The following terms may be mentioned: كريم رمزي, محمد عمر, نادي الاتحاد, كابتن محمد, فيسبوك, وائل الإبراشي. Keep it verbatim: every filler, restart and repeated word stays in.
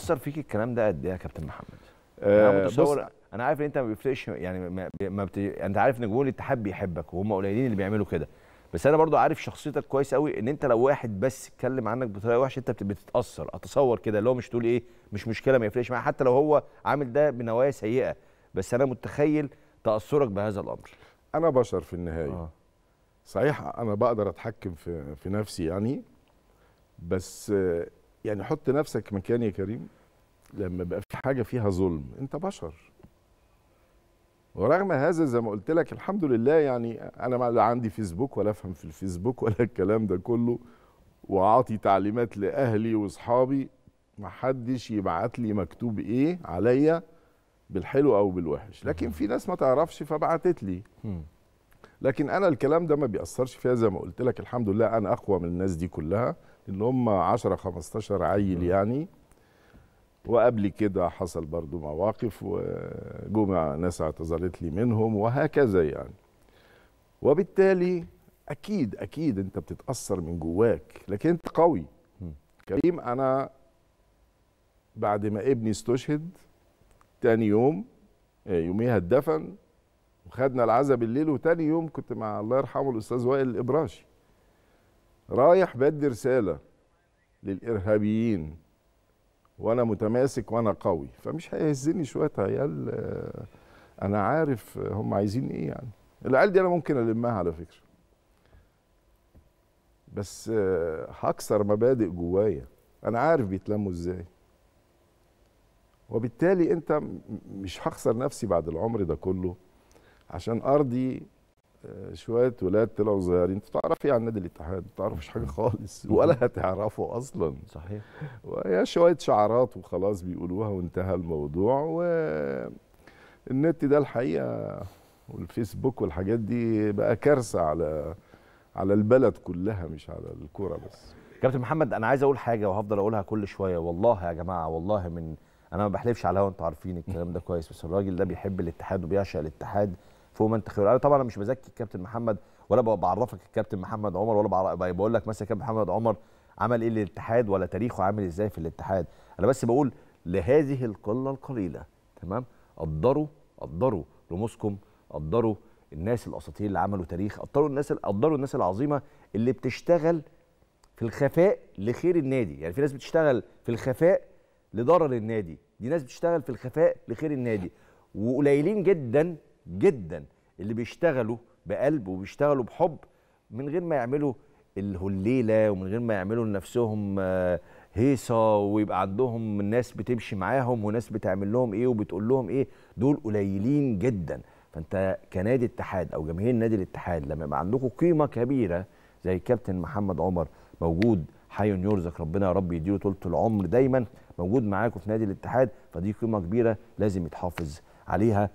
أثر فيك الكلام ده قد ايه يا كابتن محمد؟ أه بص، انا عارف ان انت ما بيفرقش، يعني ما, ما بت... انت عارف ان جمهور الاتحاد بيحبك وهم قليلين اللي بيعملوا كده، بس انا برضو عارف شخصيتك كويس قوي، ان انت لو واحد بس اتكلم عنك بطريقه وحشه انت بتتاثر، اتصور كده اللي هو مش تقول ايه مش مشكله ما يفرقش معايا، حتى لو هو عامل ده بنوايا سيئه، بس انا متخيل تاثرك بهذا الامر. انا بشر في النهايه. آه. صحيح انا بقدر اتحكم في في نفسي يعني، بس يعني حط نفسك مكاني يا كريم، لما بقى في حاجه فيها ظلم انت بشر، ورغم هذا زي ما قلت لك الحمد لله، يعني انا لا عندي فيسبوك ولا افهم في الفيسبوك ولا الكلام ده كله، واعطي تعليمات لاهلي واصحابي ما حدش يبعت لي مكتوب ايه عليا بالحلو او بالوحش، لكن في ناس ما تعرفش فبعتت لي، لكن انا الكلام ده ما بيأثرش فيها، زي ما قلت لك الحمد لله انا اقوى من الناس دي كلها، اللي هم عشرة خمستاشر عيل يعني. وقبل كده حصل برضو مواقف وجمع ناس اعتذرت لي منهم وهكذا يعني، وبالتالي اكيد اكيد انت بتتاثر من جواك، لكن انت قوي كريم. انا بعد ما ابني استشهد تاني يوم، يوميها اتدفن وخدنا العزاء بالليل، وتاني يوم كنت مع الله يرحمه الاستاذ وائل الإبراشي رايح بدي رساله للارهابيين، وانا متماسك وانا قوي، فمش هيهزني شويه عيال انا عارف هم عايزين ايه يعني، العيال دي انا ممكن المها على فكره، بس هكسر مبادئ جوايا، انا عارف بيتلموا ازاي، وبالتالي انت مش هخسر نفسي بعد العمر ده كله عشان ارضي شويه ولاد طلعوا صغيرين. انت تعرف ايه عن نادي الاتحاد؟ ما تعرفش حاجه خالص ولا هتعرفه اصلا. صحيح. وهي شويه شعارات وخلاص بيقولوها وانتهى الموضوع، والنت ده الحقيقه والفيسبوك والحاجات دي بقى كارثه على على البلد كلها، مش على الكوره بس. كابتن محمد انا عايز اقول حاجه وهفضل اقولها كل شويه، والله يا جماعه والله من انا ما بحلفش على الهوا، انتوا عارفين الكلام ده كويس، بس الراجل ده بيحب الاتحاد وبيعشق الاتحاد فوق ما انت خير. انا طبعا مش بزكي الكابتن محمد ولا بعرفك الكابتن محمد عمر، ولا بقول لك مثلا كابتن محمد عمر عمل ايه للاتحاد ولا تاريخه عامل ازاي في الاتحاد، انا بس بقول لهذه القله القليله، تمام، قدروا قدروا رموزكم، قدروا الناس الاساطير اللي عملوا تاريخ، قدروا الناس قدروا الناس العظيمه اللي بتشتغل في الخفاء لخير النادي، يعني في ناس بتشتغل في الخفاء لضرر النادي، دي ناس بتشتغل في الخفاء لخير النادي، وقليلين جدا جدا اللي بيشتغلوا بقلب وبيشتغلوا بحب من غير ما يعملوا الهليله ومن غير ما يعملوا لنفسهم هيصه ويبقى عندهم ناس بتمشي معاهم وناس بتعمل لهم ايه وبتقول لهم ايه، دول قليلين جدا. فانت كنادي اتحاد او جماهير نادي الاتحاد لما يبقى عندكم قيمه كبيره زي الكابتن محمد عمر موجود حي يرزق ربنا يا رب يديله طولة العمر دايما موجود معاكم في نادي الاتحاد، فدي قيمه كبيره لازم يتحافظ عليها